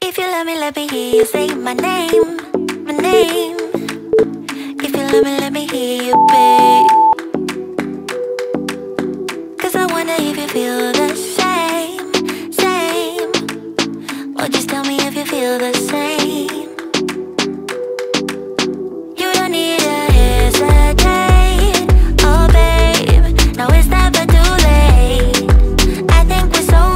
If you love me, let me hear you say my name, my name. If you love me, let me hear you, babe. 'Cause I wonder if you feel the same, same. Or just tell me if you feel the same. You don't need to hesitate, oh babe. Now it's not but too late. I think we're so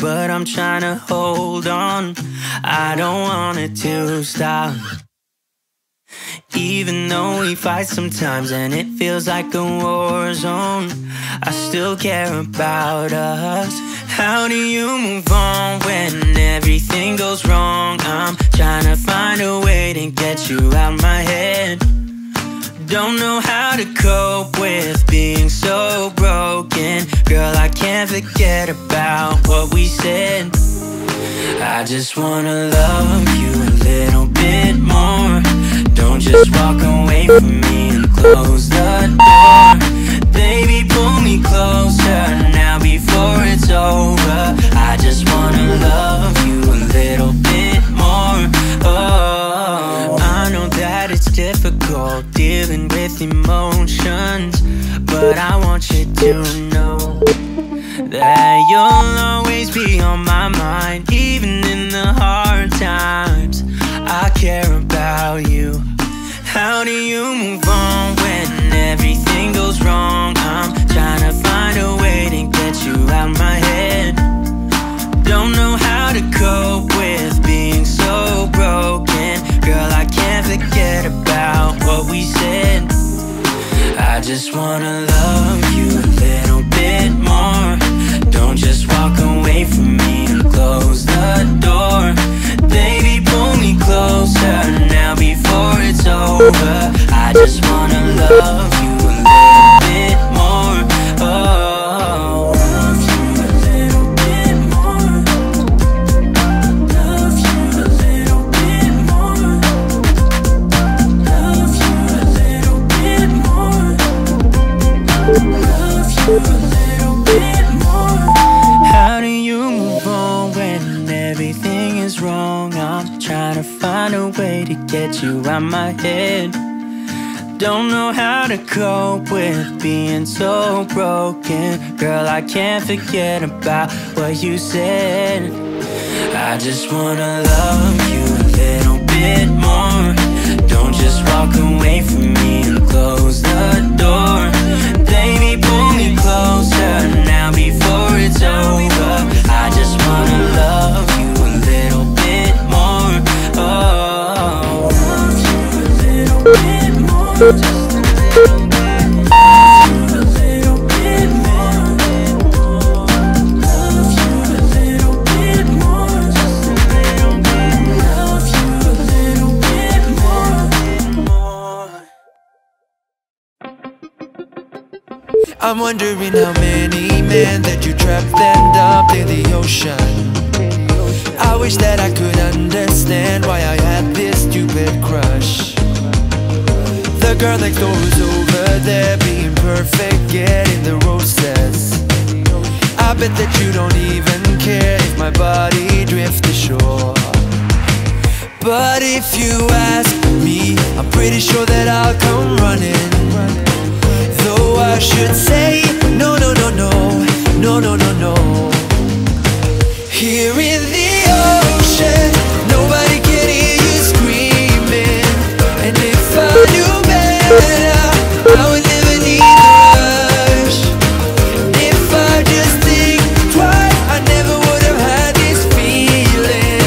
but I'm trying to hold on. I don't want it to stop, even though we fight sometimes and it feels like a war zone. I still care about us. How do you move on when everything goes wrong? I'm trying to find a way to get you out my head. Don't know how to cope with being so broken. Girl, I can't forget about what we said. I just wanna love you a little bit more. Don't just walk away from me and close the door. Baby, pull me closer now before it's over. I just wanna love you a little bit more. Oh, I know that it's difficult dealing with emotions, but I want you to know that you'll always be on my mind. Even in the hard times, I care about you. How do you move on when everything goes wrong? I'm trying to find a way to get you out my head. Don't know how to cope with being so broken. Girl, I can't forget about what we said. I just wanna love you a little bit more. Don't just walk away from me and close the door. Baby, pull me closer now before it's over. I just wanna love you a little bit more. Oh. Love you a little bit more. Love got you out my head. Don't know how to cope with being so broken. Girl, I can't forget about what you said. I just wanna love you a little bit more. Don't just walk away from me and close the door. Baby, pull me closer now before it's over. I just wanna love you a little bit more. Oh, love you a little bit more. Just a little bit more. Love you a little bit more. Just a little bit. Love you a little bit more. I'm wondering how many men that you trapped end up in the ocean. I wish that I could understand why I had this stupid crush. The girl next door is over there being perfect, getting the roses. I bet that you don't even care if my body drifts ashore. But if you ask me, I'm pretty sure that I'll come running. Though I should say, no, no, no, no, no, no, no, no. Here in the ocean, nobody can hear you screaming. And if I knew better, I would never need a rush. If I just think twice, I never would have had this feeling.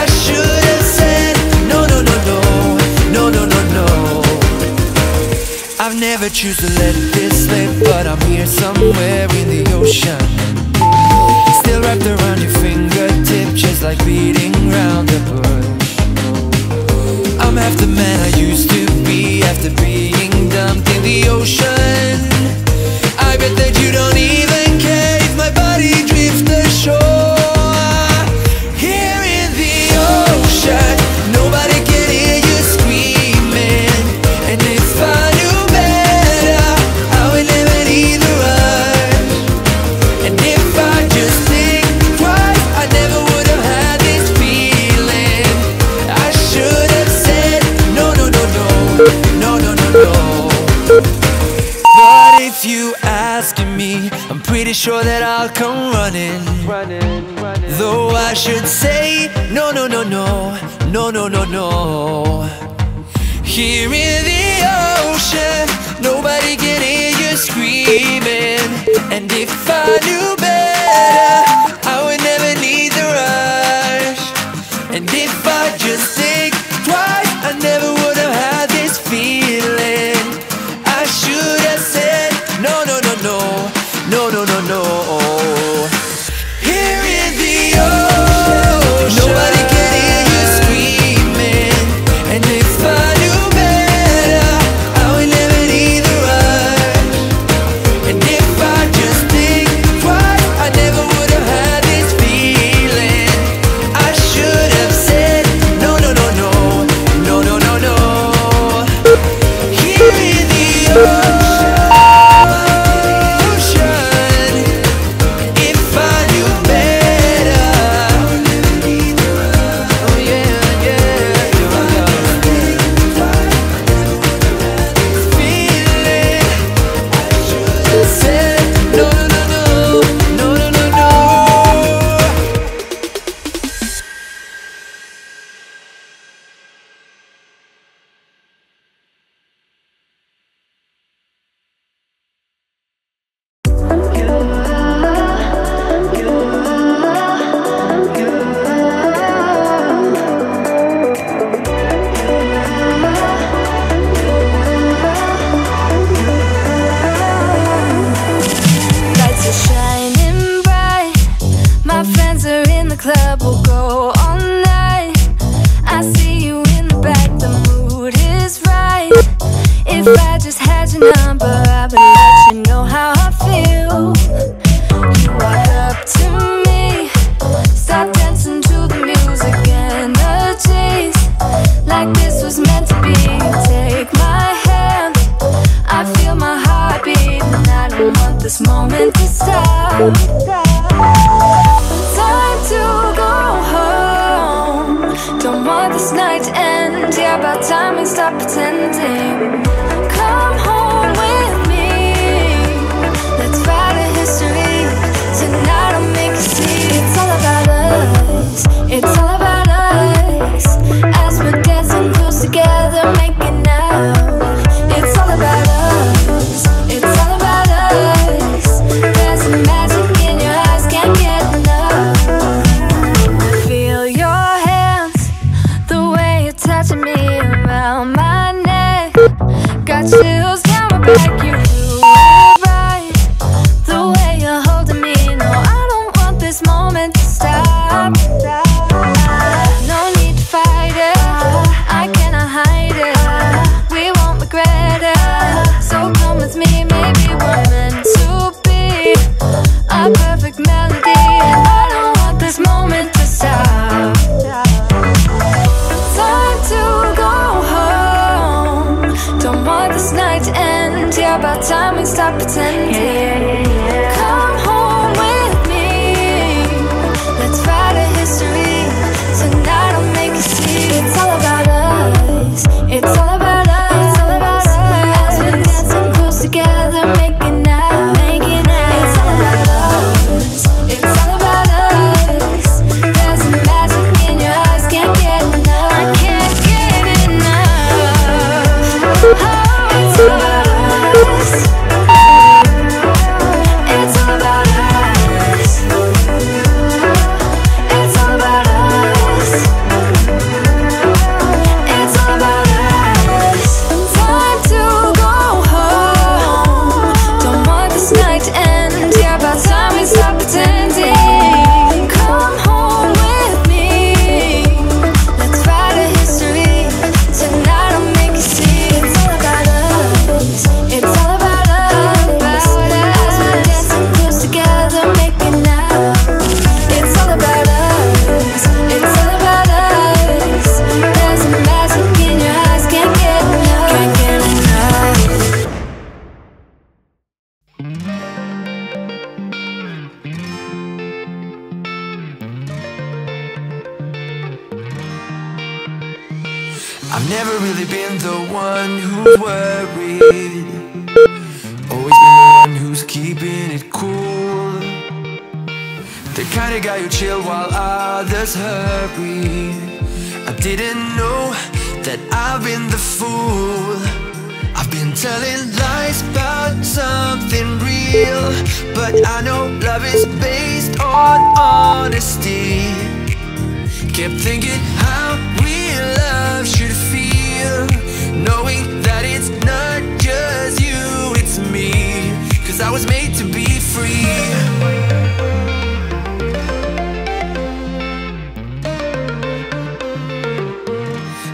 I should have said, no, no, no, no, no, no, no, no. I've never chosen to let this slip, but I'm here somewhere in the ocean. Still wrapped around your fingertip, just like beating round the bush. I'm half the man I used to be after being dumped in the ocean. I bet that you don't even care if my body drifts ashore. Here in the ocean, nobody can hear you screaming. And if I knew better, I would never need the rush. And if I just sure that I'll come running. Though I should say, no, no, no, no, no, no, no, no. Here in the ocean, nobody can hear you screaming. And if I knew better, I would never need the rush. And if I just think twice, I never would have had this feeling. I should have said, no, no, no, no, no, no, no, no. Here in the ocean, nobody can hear you screaming. And if I knew better, I would never need the rush. And if I just think twice, stop pretending. Come home with me. Let's write a history. Tonight I'll make you see. It's all about us. It's all about us. As we're dancing close together, make it now. It's all about us. It's all about us. There's some magic in your eyes, can't get enough. Feel your hands, the way you're touching me around my neck. Got chills down my back, you do it right. The way you're holding me, no, I don't want this moment to stop. No need to fight it, I cannot hide it. We won't regret it, so come with me, maybe we're meant to be. A perfect melody, I don't want this moment to stop. Time to go home, don't want this night to end. Yeah, about time we stop pretending. Come home with me. Let's write a history. Tonight I'll make you see. It's all about us. It's all about us. It's all about us. As we're dancing close together, making out. Making out. It's all about us. It's all about us. There's some magic in your eyes, can't get enough. I can't get enough. Oh, it's all about us. It's all about us. It's all about us. It's all about us. Time to go home. Don't want this night to end. Yeah, about time we stop pretending. Come home with me. Let's write a history. Tonight I'll make you see. It's all about us. It's all about us. As we're dancing close together, making out. It's all about us. It's all about us. There's some magic in your eyes, can't get enough. Can't get enough. I've never really been the one who's worried. Always been the one who's keeping it cool. The kind of guy who chill while others hurry. I didn't know that I've been the fool. I've been telling lies about something real, but I know love is based on honesty. Kept thinking how real love should feel, knowing that it's not just you, it's me. 'Cause I was made to be free.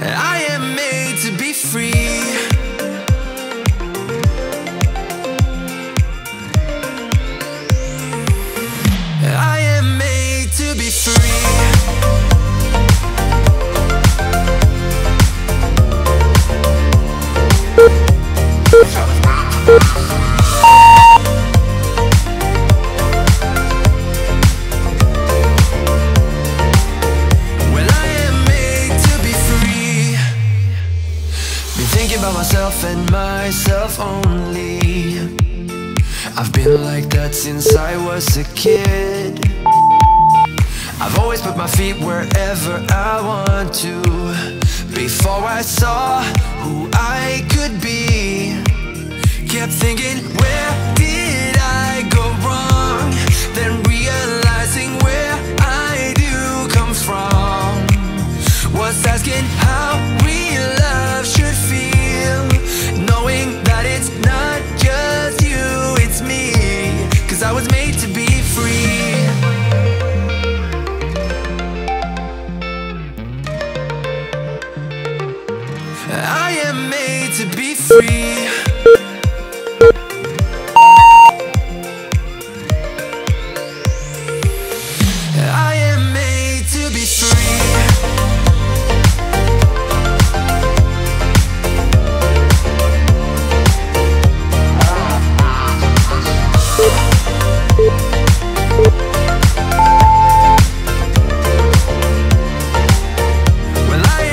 I am made to be free. I am made to be free. And myself only. I've been like that since I was a kid. I've always put my feet wherever I want to. Before I saw who I could be, kept thinking, where did I go wrong? Then realizing where I do come from. Was asking how real love should feel, knowing that it's not just you, it's me. 'Cause I was made to be free. I am made to be free. I am made to be free. Well, I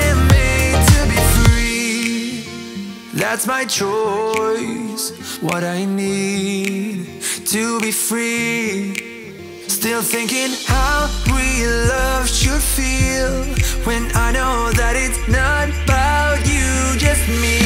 am made to be free. That's my choice, what I need to be free. Still thinking how real love should feel, when I know that it's not about you, just me.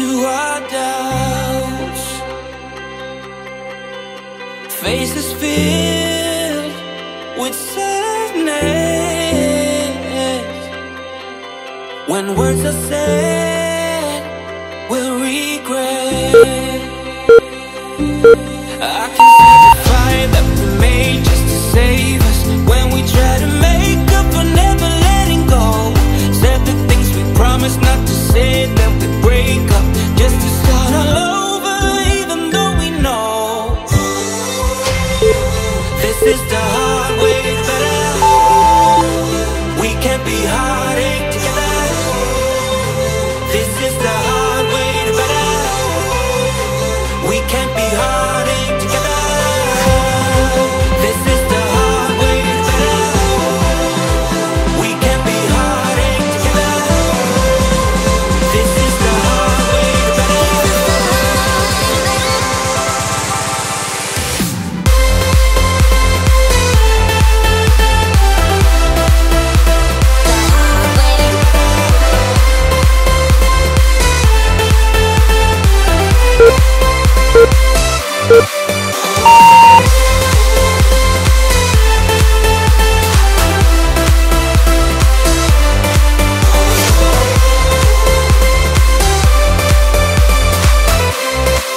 to our doubts. Faces filled with sadness. When words are said, we'll regret. I can see the fire that we made just to save us. When we try to make up for never letting go, said the things we promised not to say, that we break up just to start all over, even though we know this is the hard way, but we can't be heartache together. This is the hard way, but we can't be heartache together. This is the hard way,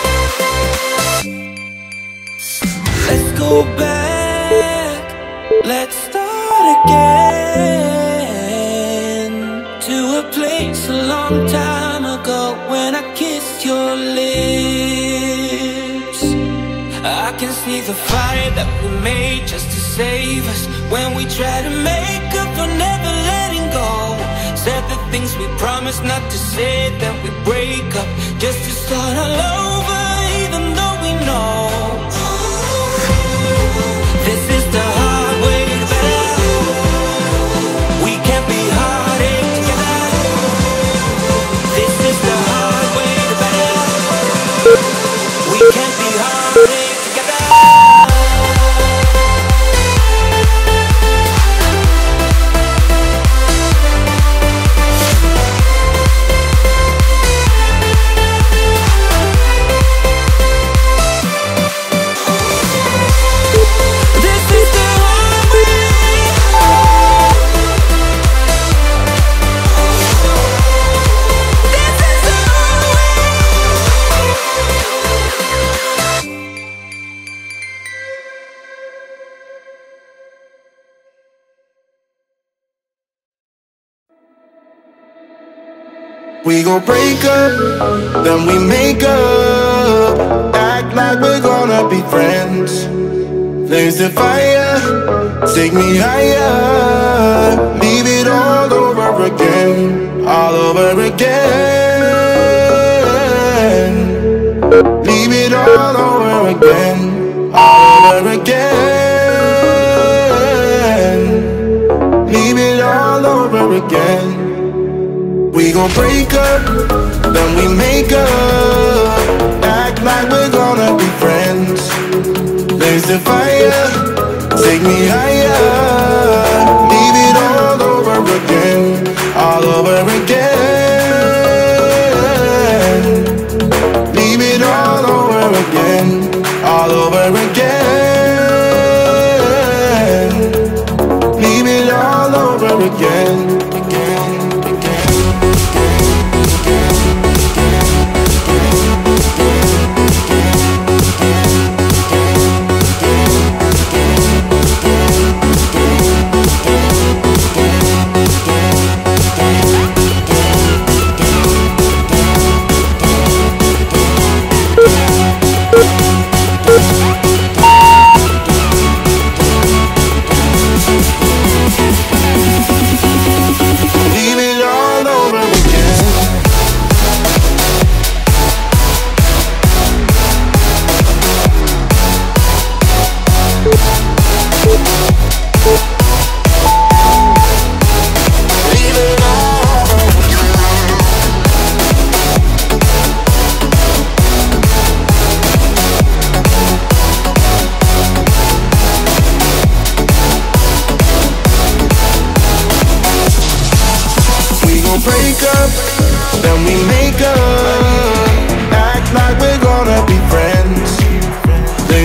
but we can't be heartache together. This is the hard way, the fire that we made just to save us. When we try to make up for never letting go, said the things we promised not to say, that we break up just to start all over, even though we know this is the hard way, but we can't be heartache together. This is the hard way, but we can't be heartache. We gon' break up, then we make up, act like we're gonna be friends. There's the fire, take me higher, leave it all over again, all over again. Leave it all over again, all over again. Leave it all over again. We gon' break up, then we make up, act like we're gonna be friends. There's the fire, take me higher, leave it all over again, all over again. Leave it all over again, all over again. Leave it all over again.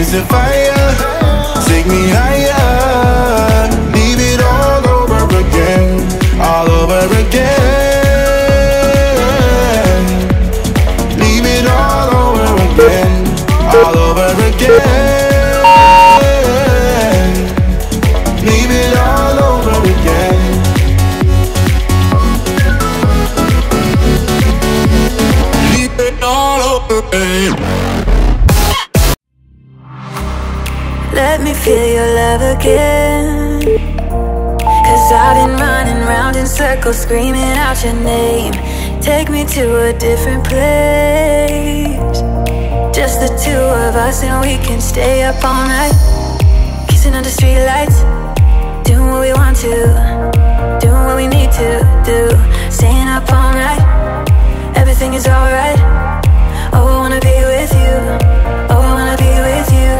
Lights of fire, take me higher. Leave it all over again, all over again. Leave it all over again, all over again. Leave it all over again. Leave it all over again. Let me feel your love again, 'cause I've been running round in circles, screaming out your name. Take me to a different place, just the two of us, and we can stay up all night, kissing under streetlights, doing what we want to, doing what we need to do, staying up all night. Everything is alright. Oh, I wanna be with you. Oh, I wanna be with you.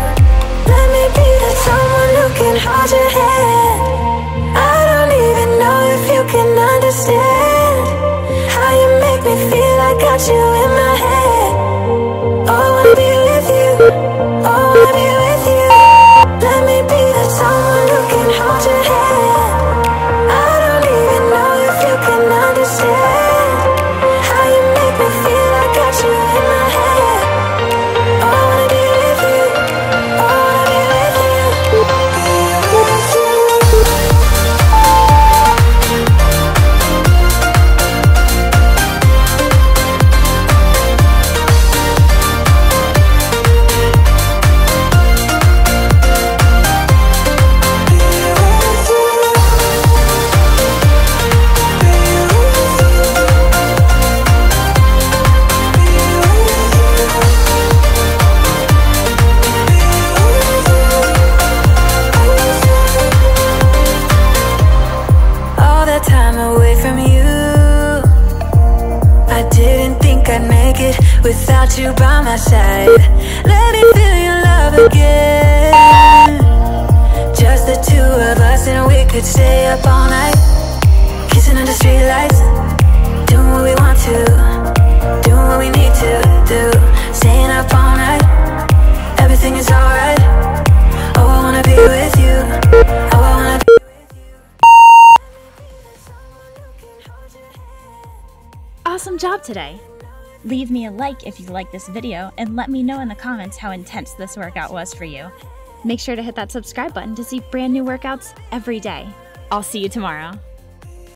Let me be that someone who can hold your hand. I don't even know if you can understand how you make me feel. I got you in my head. Oh, I wanna be with you. Oh, I wanna be with you. Let me be that someone who can hold your hand. I don't even know if you can understand how you make me feel. I got you in my head. Oh, I wanna be with you. Oh, without you by my side, let me feel your love again. Just the two of us, and we could stay up all night, kissing under streetlights, doing what we want to, doing what we need to do, staying up all night. Everything is alright. Oh, I wanna be with you. Oh, I wanna be with you. Awesome job today. Leave me a like if you like this video, and let me know in the comments how intense this workout was for you. Make sure to hit that subscribe button to see brand new workouts every day. I'll see you tomorrow.